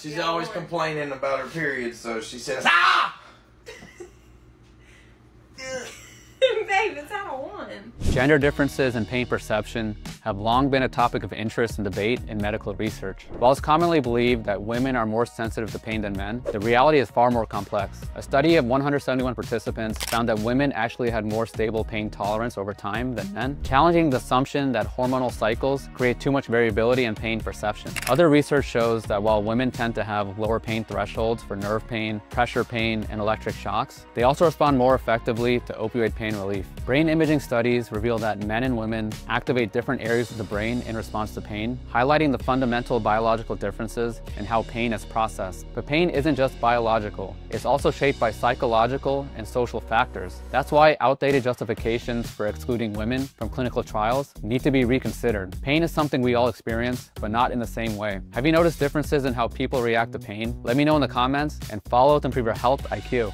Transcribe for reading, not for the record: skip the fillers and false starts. She's always complaining about her period, so she says, ah! Babe, it's out of one. Gender differences and pain perception have long been a topic of interest and debate in medical research. While it's commonly believed that women are more sensitive to pain than men, the reality is far more complex. A study of 171 participants found that women actually had more stable pain tolerance over time than men, challenging the assumption that hormonal cycles create too much variability in pain perception. Other research shows that while women tend to have lower pain thresholds for nerve pain, pressure pain, and electric shocks, they also respond more effectively to opioid pain relief. Brain imaging studies reveal that men and women activate different areas of the brain in response to pain, highlighting the fundamental biological differences in how pain is processed. But pain isn't just biological, it's also shaped by psychological and social factors. That's why outdated justifications for excluding women from clinical trials need to be reconsidered. Pain is something we all experience, but not in the same way. Have you noticed differences in how people react to pain? Let me know in the comments and follow Health and Prevent Health IQ.